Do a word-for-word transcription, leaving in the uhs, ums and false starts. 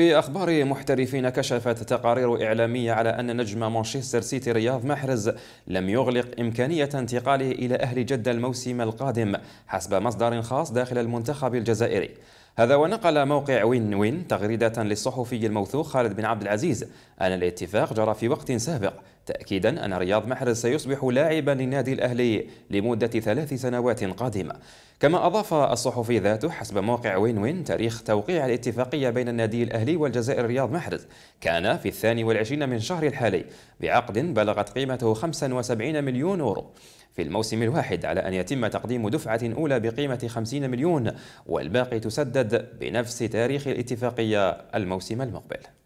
في أخبار محترفين، كشفت تقارير إعلامية على أن نجم مانشستر سيتي رياض محرز لم يغلق إمكانية انتقاله إلى أهل جدة الموسم القادم حسب مصدر خاص داخل المنتخب الجزائري. هذا ونقل موقع وين وين تغريدة للصحفي الموثوق خالد بن عبد العزيز أن الاتفاق جرى في وقت سابق، تأكيدا أن رياض محرز سيصبح لاعبا للنادي الأهلي لمدة ثلاث سنوات قادمة. كما أضاف الصحفي ذاته حسب موقع وين وين تاريخ توقيع الاتفاقية بين النادي الأهلي والجزائر رياض محرز كان في الثاني والعشرين من شهر الحالي بعقد بلغت قيمته خمسة وسبعين مليون يورو في الموسم الواحد، على أن يتم تقديم دفعة أولى بقيمة خمسين مليون والباقي تسدد بنفس تاريخ الاتفاقية الموسم المقبل.